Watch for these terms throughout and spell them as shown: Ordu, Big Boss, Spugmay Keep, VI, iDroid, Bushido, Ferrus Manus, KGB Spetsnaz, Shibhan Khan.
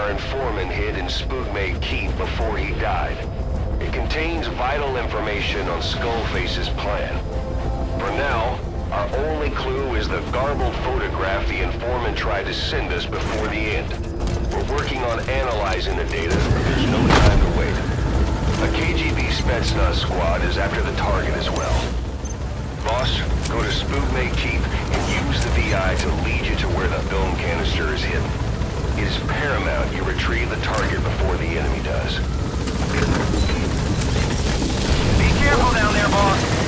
our informant hid in Spugmay Keep before he died. It contains vital information on Skullface's plan. For now, our only clue is the garbled photograph the informant tried to send us before the end. We're working on analyzing the data, but there's no time to wait. A KGB Spetsnaz squad is after the target as well. Boss, go to Spugmay Keep and use the VI to lead you to where the film canister is hidden. It is paramount you retrieve the target before the enemy does. Be careful down there, boss!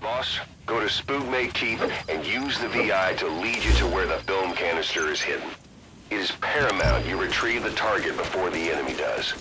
Boss, go to Spugmay Keep and use the VI to lead you to where the film canister is hidden. It is paramount you retrieve the target before the enemy does.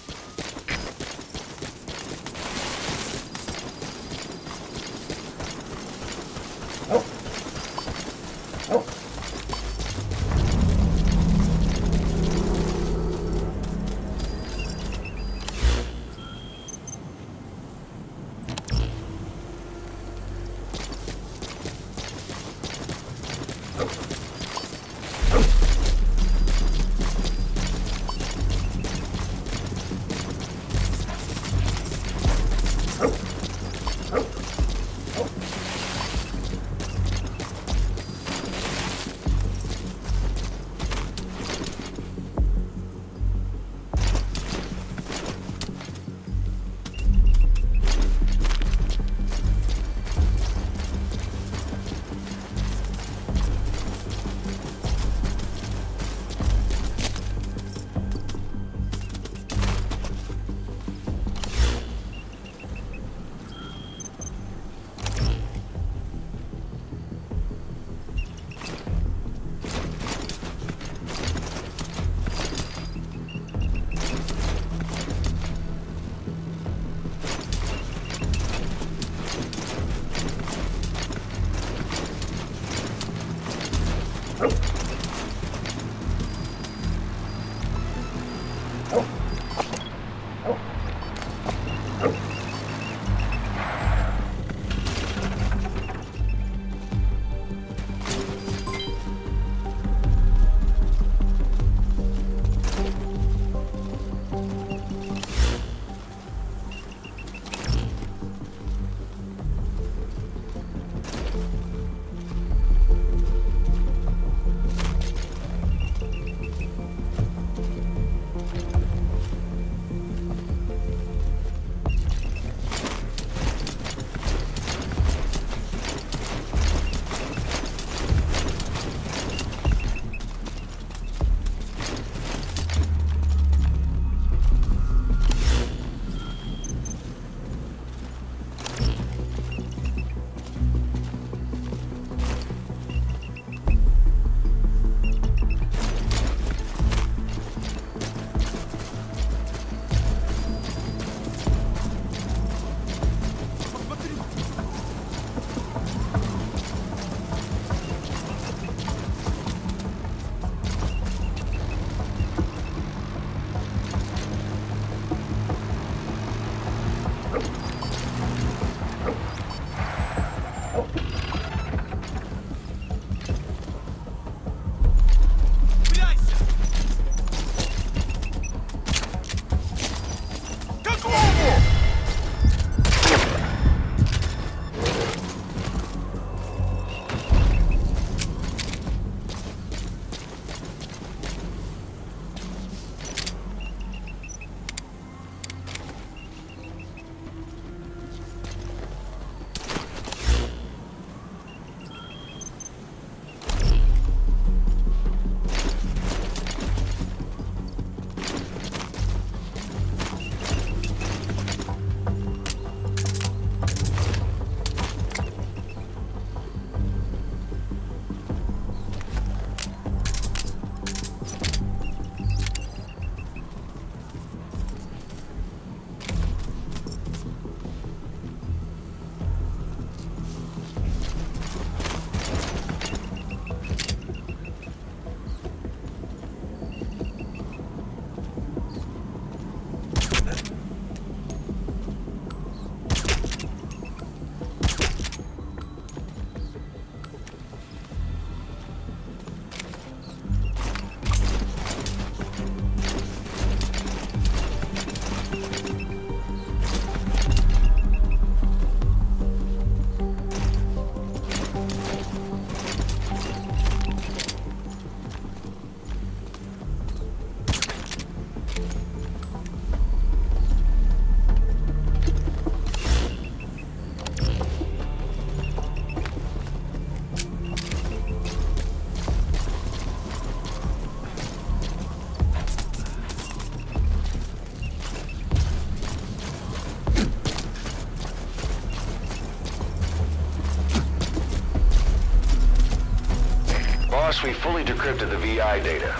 Boss, we fully decrypted the VI data.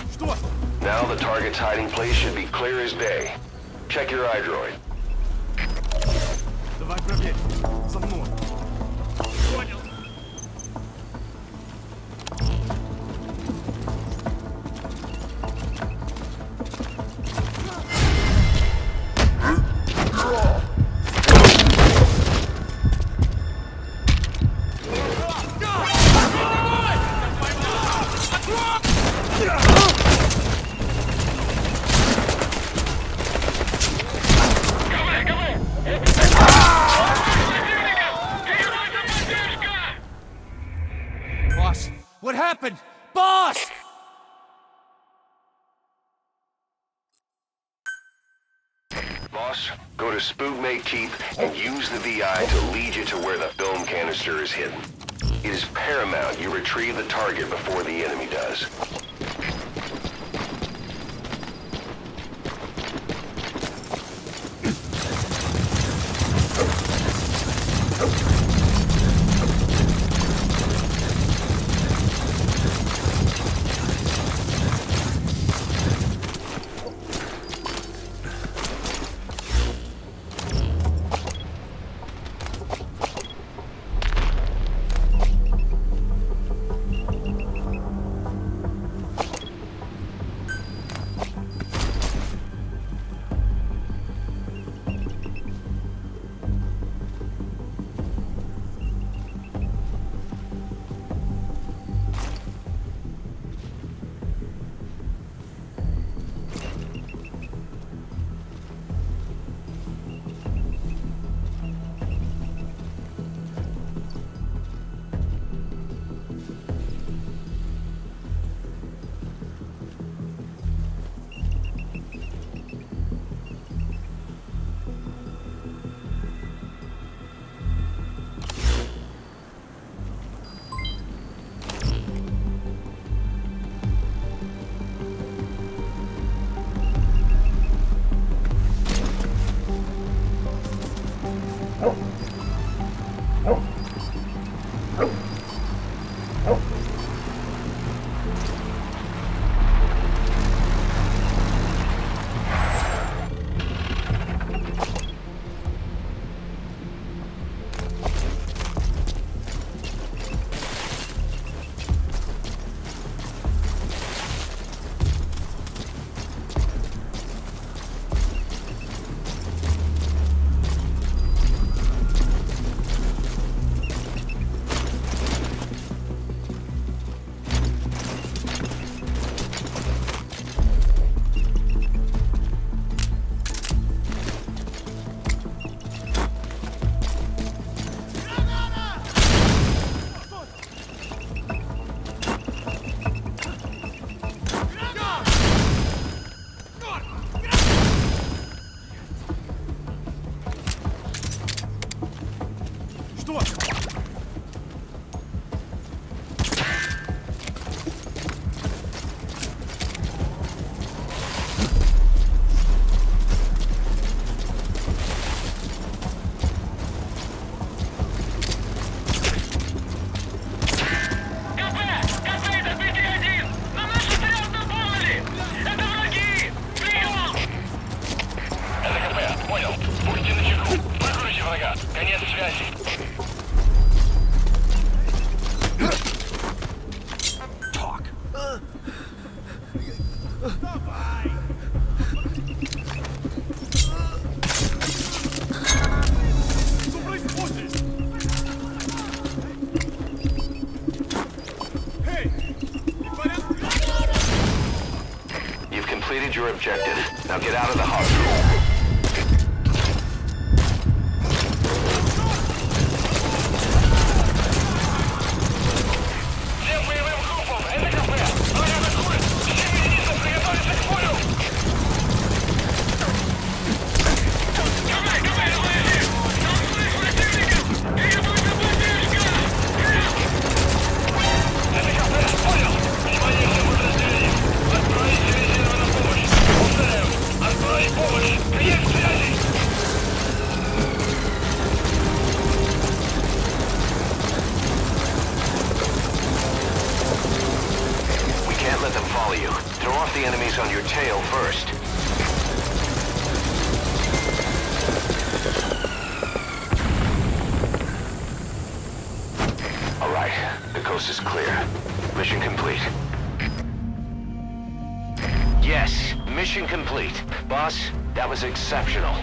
Now the target's hiding place should be clear as day. Check your iDroid. Давай проверь. За мной. Понял. What happened? Boss! Boss, go to Spugmay Keep and use the VI to lead you to where the film canister is hidden. It is paramount you retrieve the target before the enemy does. Your objective. Now get out of the hospital. Polish! follow you. Throw off the enemies on your tail first. All right, the coast is clear. Mission complete. Yes, mission complete. Boss, that was exceptional.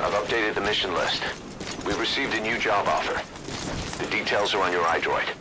I've updated the mission list. We've received a new job offer. The details are on your iDroid.